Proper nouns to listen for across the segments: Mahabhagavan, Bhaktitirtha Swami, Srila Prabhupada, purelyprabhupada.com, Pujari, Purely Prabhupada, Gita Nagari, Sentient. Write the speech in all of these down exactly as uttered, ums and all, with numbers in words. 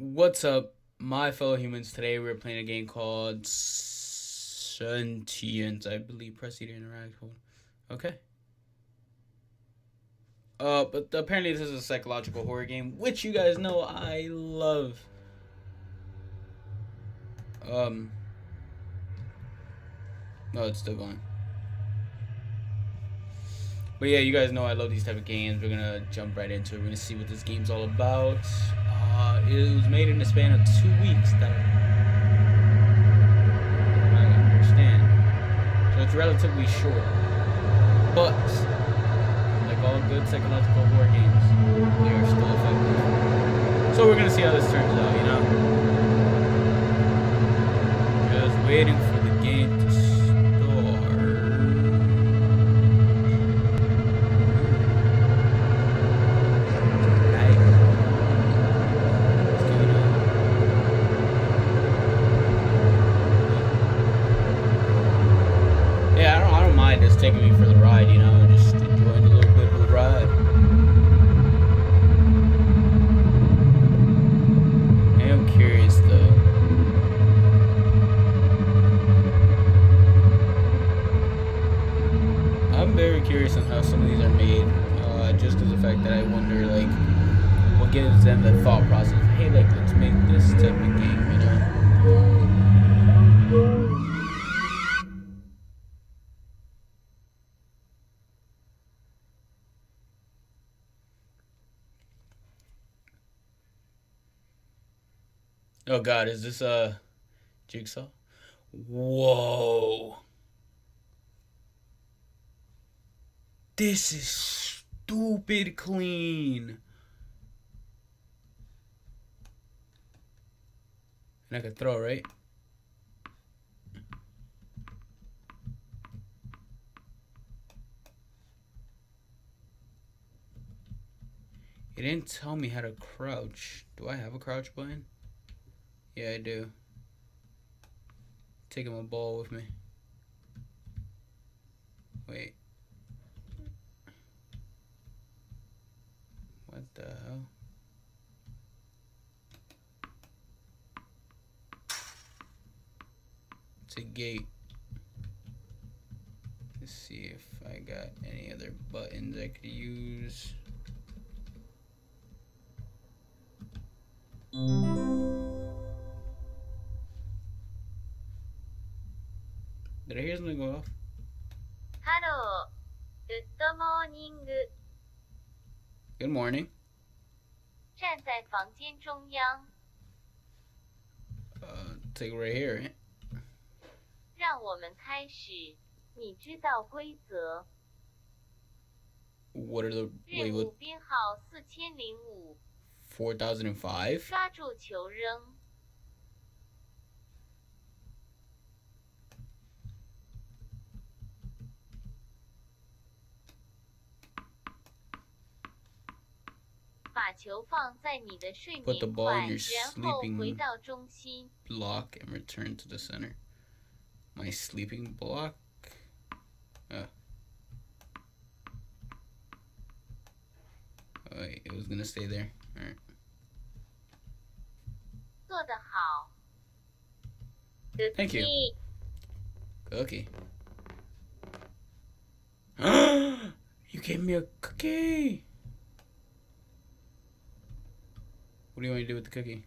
What's up, my fellow humans? Today we're playing a game called Sentient, I believe. Press E to interact. Hold on. Okay. Uh, but apparently this is a psychological horror game, which you guys know I love. Um. No, it's still going. But yeah, you guys know I love these type of games. We're gonna jump right into it. We're gonna see what this game's all about. Uh, it was made in the span of two weeks. That I understand. So it's relatively short. But like all good psychological horror games, they are still effective. So we're gonna see how this turns out. You know, just waiting for the game to start. Taking me for the ride, you know, just enjoying a little bit of the ride. I am curious though. I'm very curious on how some of these are made, uh, just because of the fact that I wonder, like, what gives them the thought process of, hey, like, let's make this type of game, you know? Oh God, is this a uh, jigsaw? Whoa! This is stupid clean. And I can throw, right? It didn't tell me how to crouch. Do I have a crouch button? Yeah, I do. Taking my ball with me. Wait. What the hell? It's a gate. Let's see if I got any other buttons I could use. Did I hear something go off? Hello. Good morning. Good morning. Uh, take it right here, right? What are the... Wait, what? four thousand five? Put the ball in your sleeping block and return to the center. My sleeping block? Uh. Oh, wait, it was gonna stay there. Alright. Thank you. Cookie. You gave me a cookie! What do you want to do with the cookie?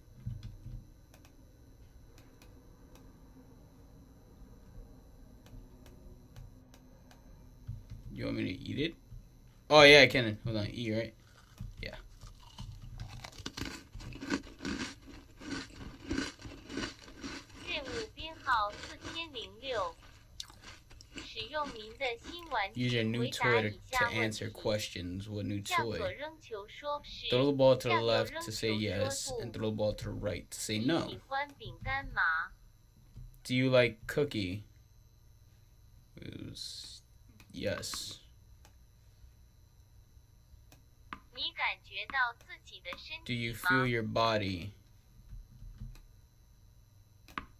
You want me to eat it? Oh yeah, I can. Hold on, eat, right? Yeah. Use your new toy to, to answer questions. What new toy? Throw the ball to the left to say yes, and throw the ball to the right to say no. Do you like cookie? It was yes. Do you feel your body?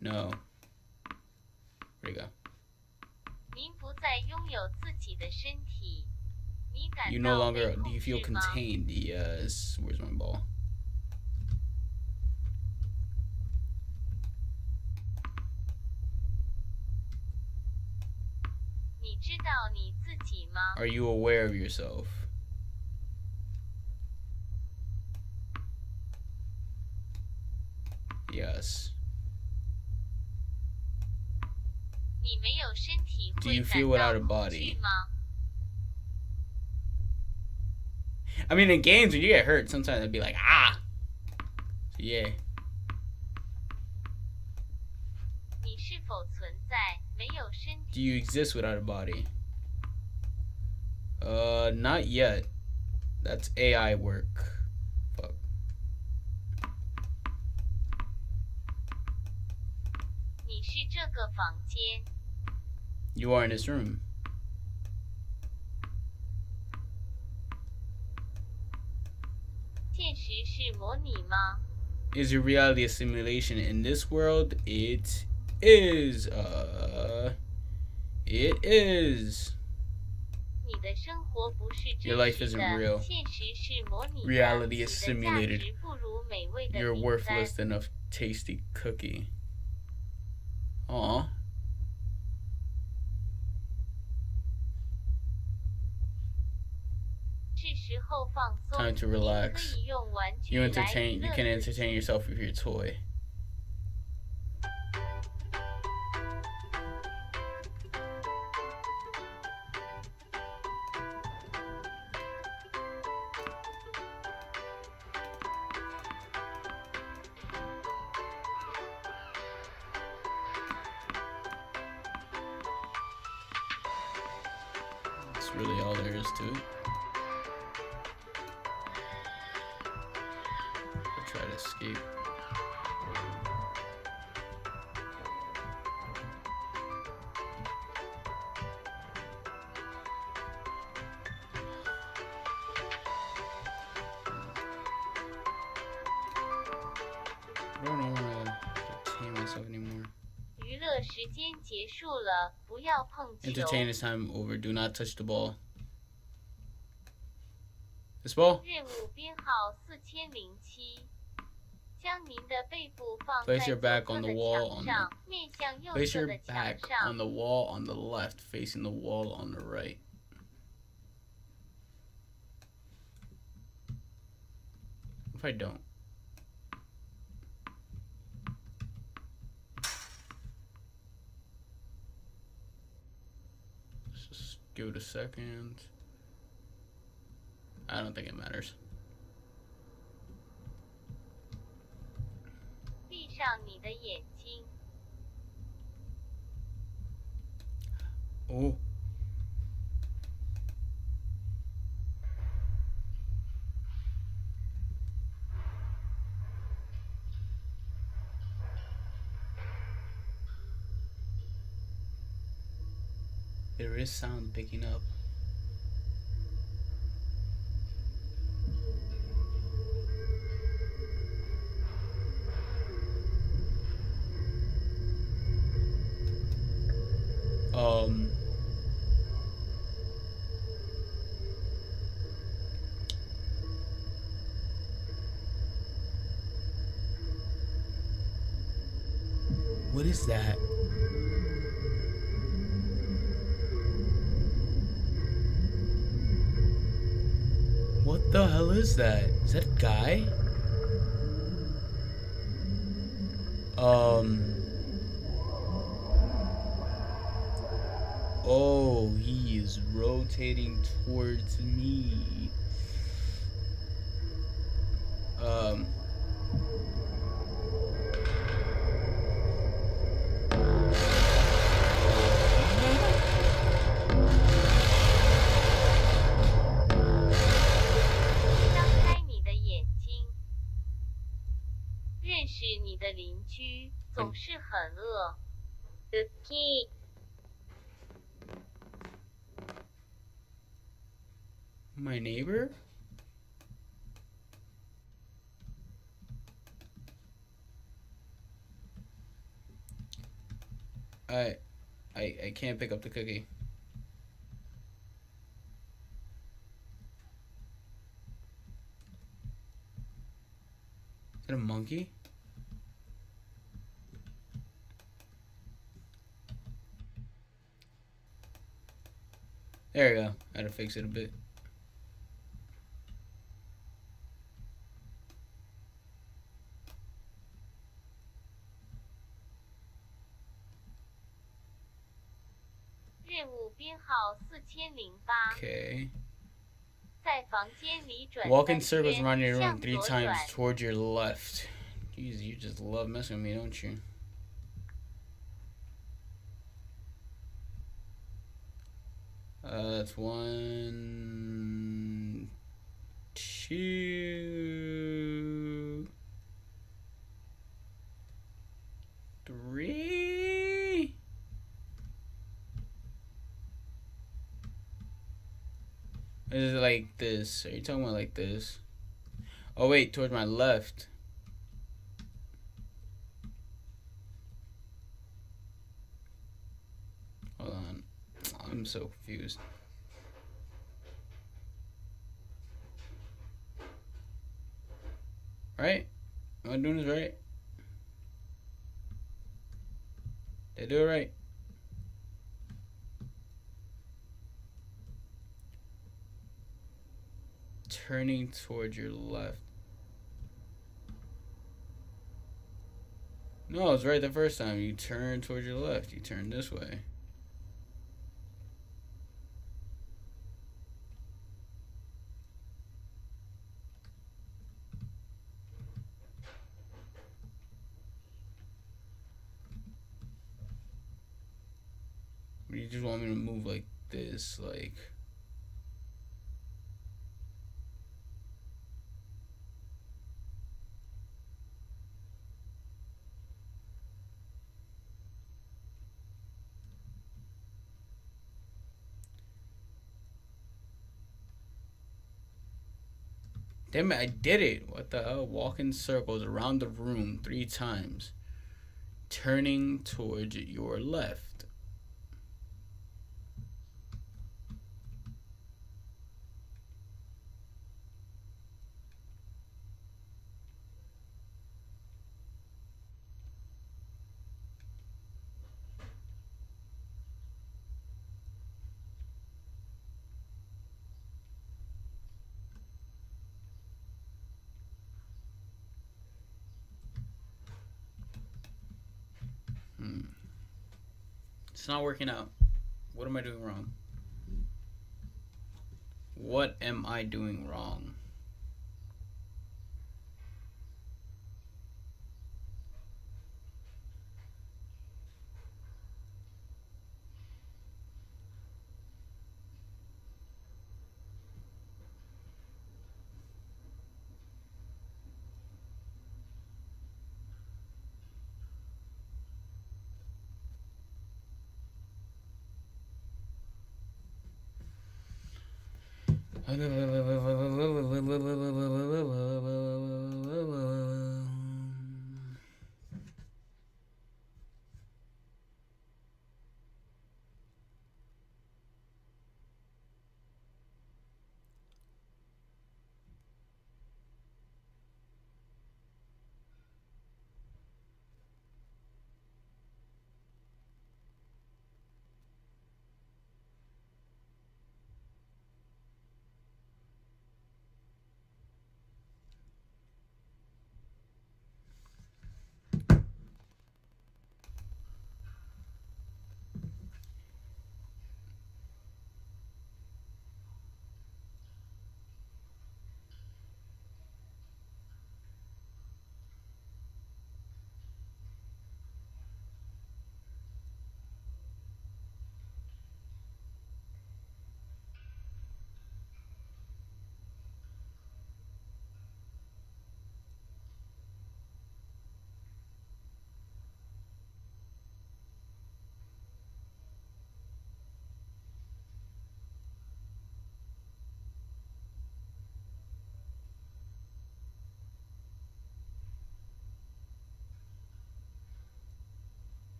No. Where'd it go? You no longer do you feel contained? Yes. Where's my ball? Are you aware of yourself? Yes. Do you feel without a body? I mean, in games, when you get hurt, sometimes it'd be like, ah! So, yeah. Do you exist without a body? Uh, not yet. That's A I work. Fuck. You are in this room. Is your reality a simulation? In this world, it is. Uh, it is. Your life isn't real. Reality is simulated. You're worthless than a tasty cookie. Aw. Time to relax. You entertain. You can entertain yourself with your toy. That's really all there is to it. Try to escape. I don't want to entertain myself anymore. Entertain is time over. Do not touch the ball. This ball? Place your back on the wall on the, place your back on the wall on the left, facing the wall on the right. If I don't. Let's just give it a second. I don't think it matters. Oh. There is sound picking up. Um, what is that? What the hell is that? Is that a guy? Um... Oh, he is rotating towards me. Um. My neighbor? I, I, I can't pick up the cookie. Is that a monkey? There we go. I had to fix it a bit. Okay. Walk in circles around your room three times towards your left. Jeez, you just love messing with me, don't you? Uh, that's one, two, three. Is it like this? Are you talking about like this? Oh wait, towards my left. Hold on. I'm so confused. Right? Am I doing this right? They do it right. Turning towards your left. No, it's right the first time. You turn towards your left. You turn this way. You just want me to move like this, like. Damn it, I did it. What the hell? Walk in circles around the room three times, turning towards your left. It's not working out. What am I doing wrong? What am I doing wrong?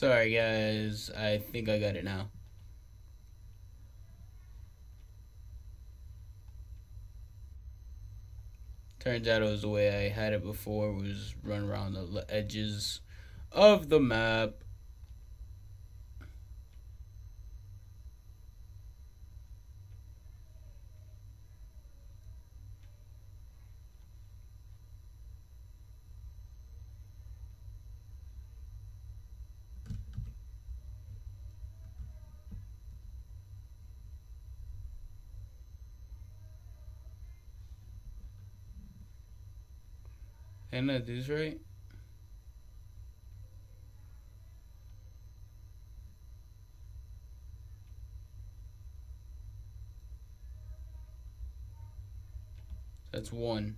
Sorry guys, I think I got it now. Turns out it was the way I had it before, was run around the edges of the map. Didn't I do this right? That's one.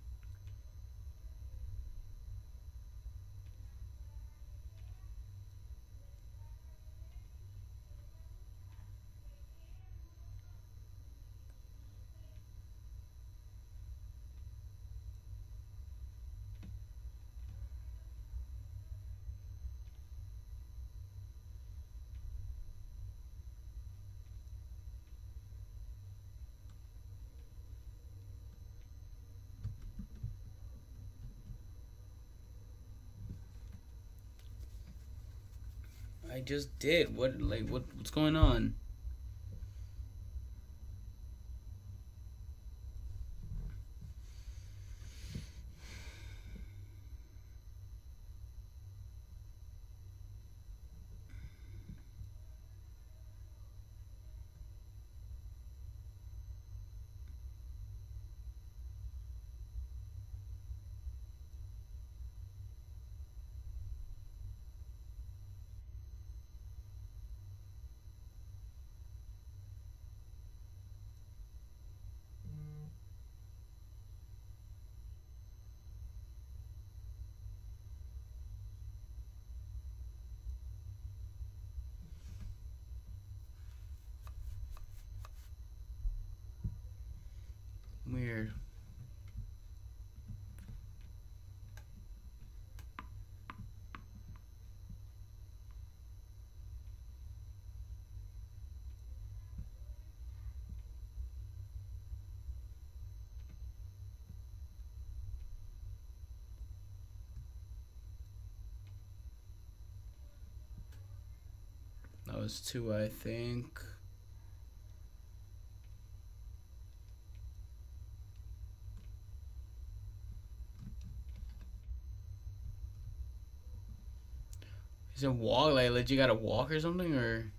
I just did. What, like, what, what's going on? Weird. That was two, I think. Is it walk, like, legit gotta walk or something, or?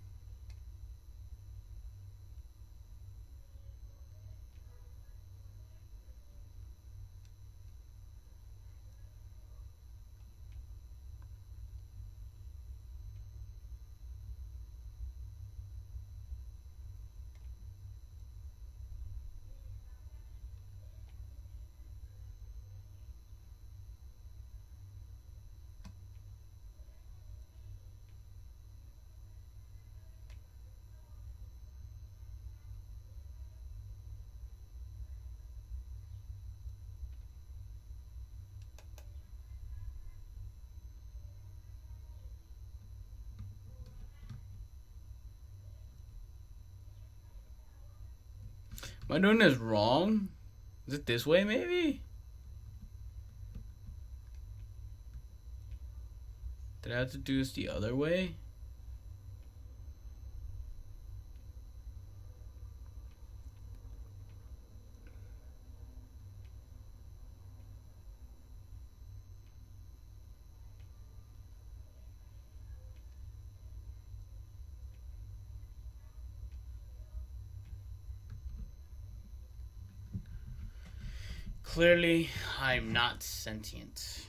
Am I doing this wrong? Is it this way, maybe? Did I have to do this the other way? Clearly, I'm not sentient.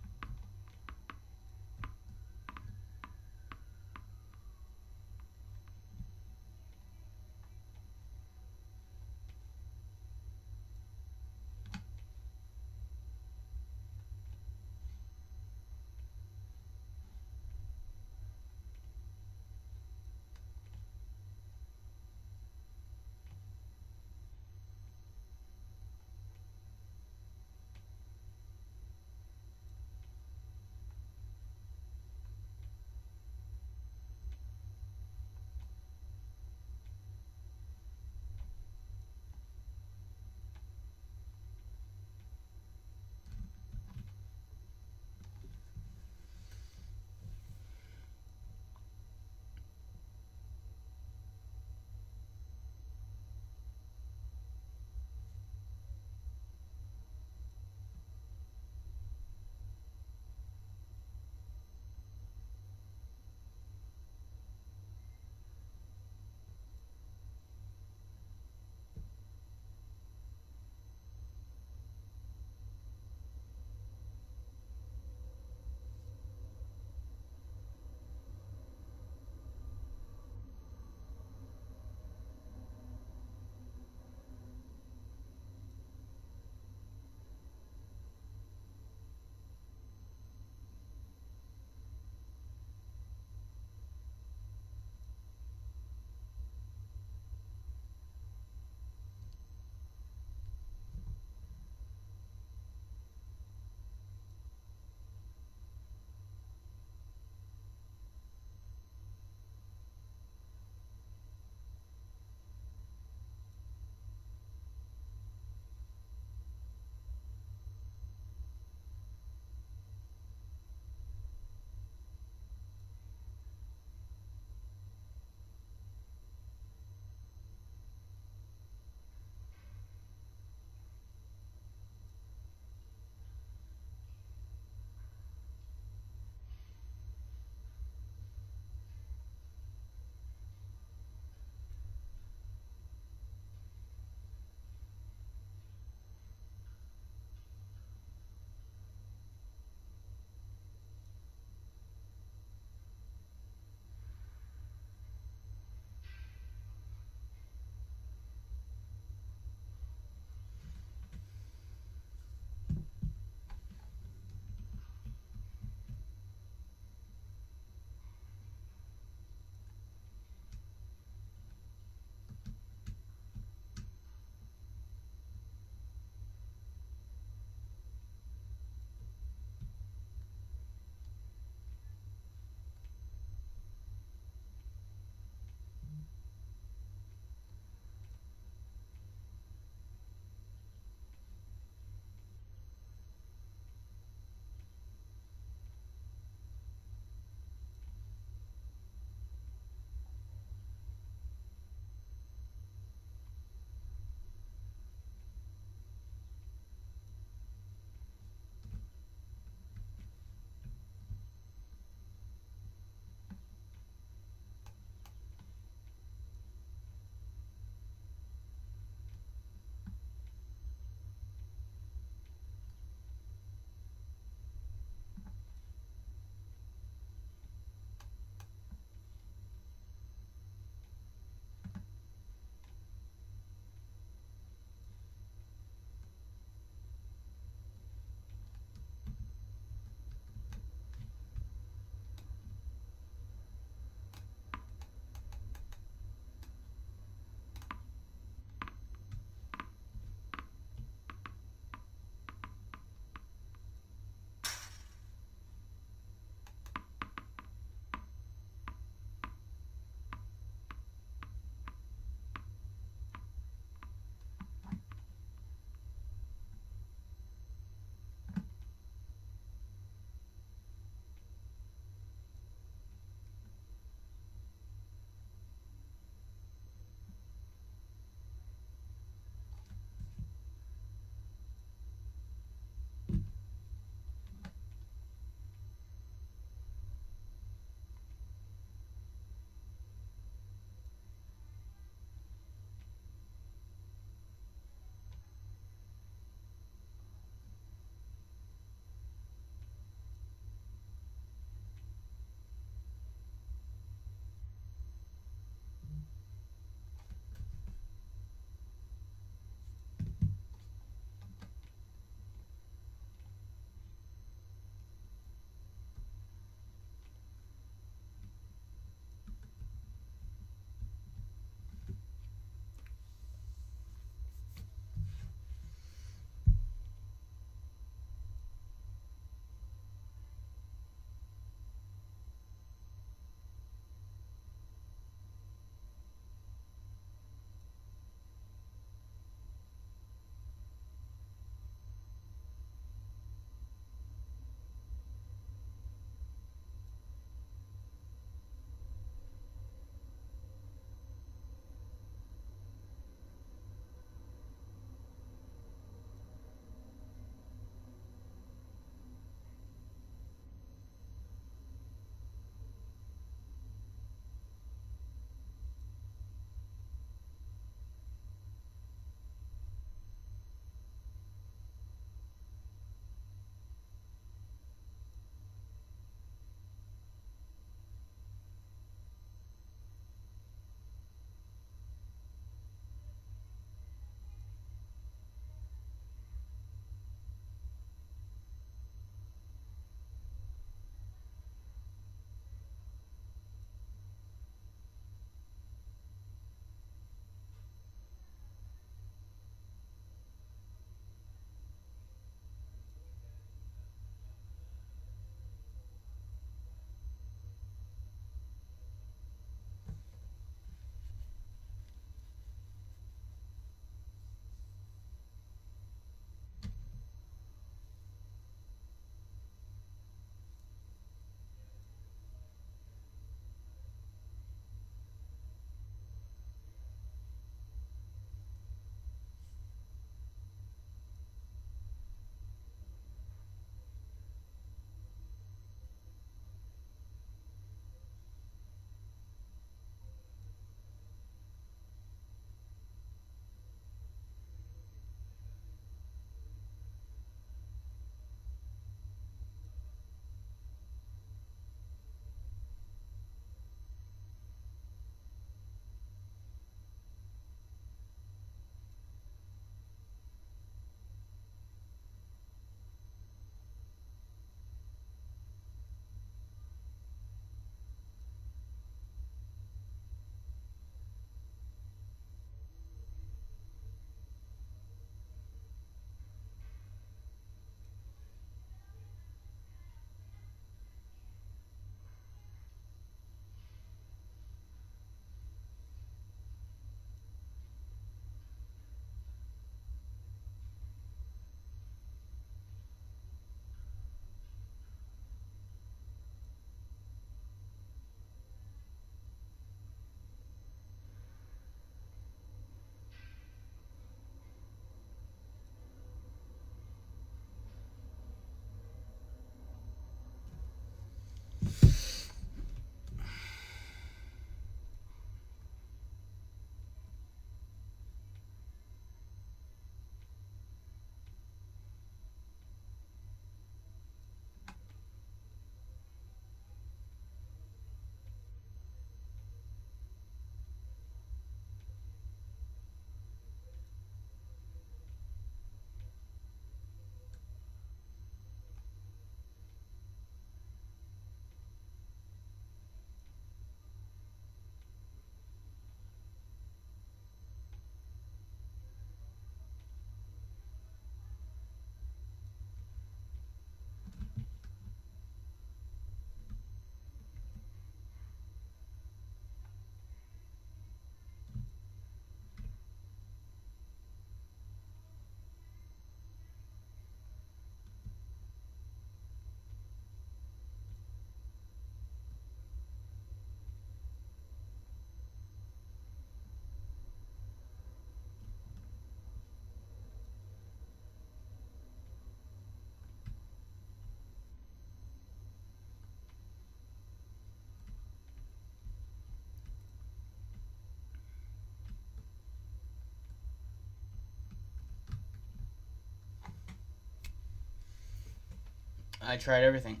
I tried everything.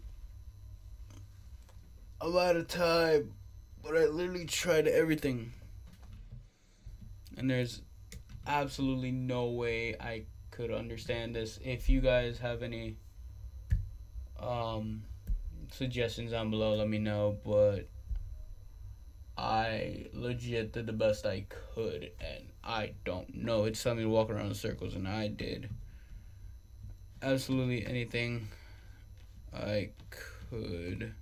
I'm out of time, but I literally tried everything. And there's absolutely no way I could understand this. If you guys have any um, suggestions down below, let me know. But I legit did the best I could, and I don't know. It's something to walk around in circles, and I did absolutely anything I could.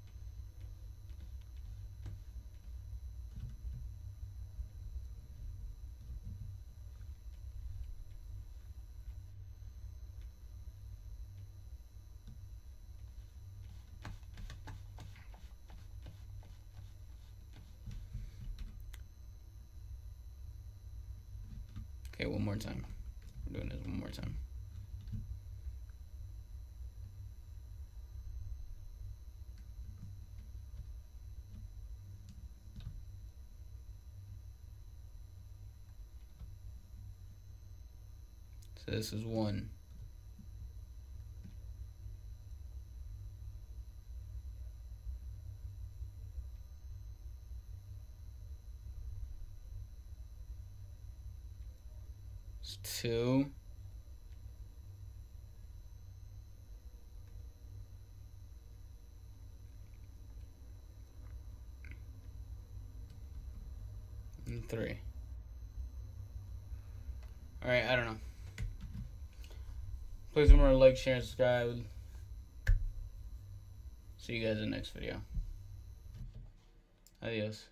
Okay, one more time. We're doing this one more time. So this is one. Two. And three. Alright, I don't know. Please remember to like, share, and subscribe. See you guys in the next video. Adios.